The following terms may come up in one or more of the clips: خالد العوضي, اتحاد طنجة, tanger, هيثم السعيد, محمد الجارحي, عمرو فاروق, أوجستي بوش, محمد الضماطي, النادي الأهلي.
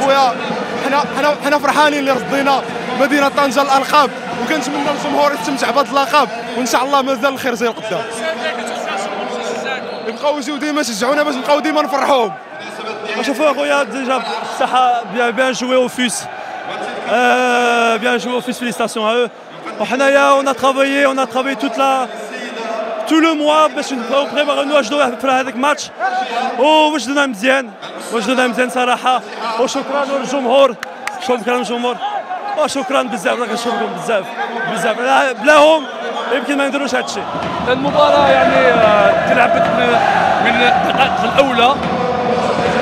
خويا حنا فرحانين اللي رضينا مدينه طنجه الالقاب، وكنتمنى الجمهور يستمتع بهذا اللقب، وان شاء الله مازال الخير زي القدام. يبقاو يجيو ديما يشجعونا باش نبقاو ديما نفرحوهم. شوفوا اخويا ديجا بصح بيان جوي او فيس، بيان جوي او فيس، فيليستاسيون ا او. وحنايا اون ا ترافايي تو لو موا باش نبقاو بريباريو واش نديرو في هذاك الماتش، وجدنا مزيان صراحه. وشكرا للجمهور، وشكرا بزاف، راه كنشكركم بزاف. بلاهم يمكن ما نديروش هذا الشيء. المباراه يعني تلعبت من الدقائق الاولى،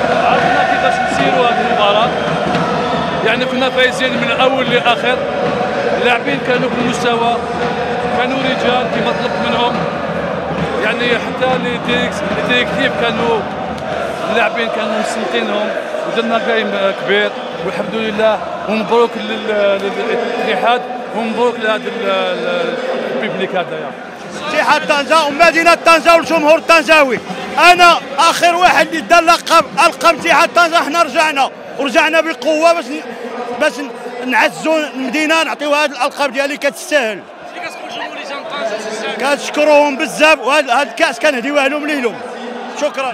عرفنا كيفاش نسيروا هذه المباراه. يعني كنا فايزين من الاول لاخر، اللاعبين كانوا في المستوى، كانوا رجال كما طلبت منهم. يعني حتى لي ديريكتيف كانوا اللاعبين كانوا مسنطينهم، ودرنا جيم كبير والحمد لله. ومبروك للاتحاد، ومبروك لهذا البيبليك هذايا، اتحاد طنجة ومدينة طنجة والجمهور الطنجاوي. أنا آخر واحد اللي دار لقب اتحاد طنجة. حنا رجعنا بقوة باش نعزوا المدينة، نعطيوها هذه الألقاب ديالها اللي كتستاهل. كنشكرهم بزاف، وهذا الكأس كنهديوه لهم ليلهم. شكرا.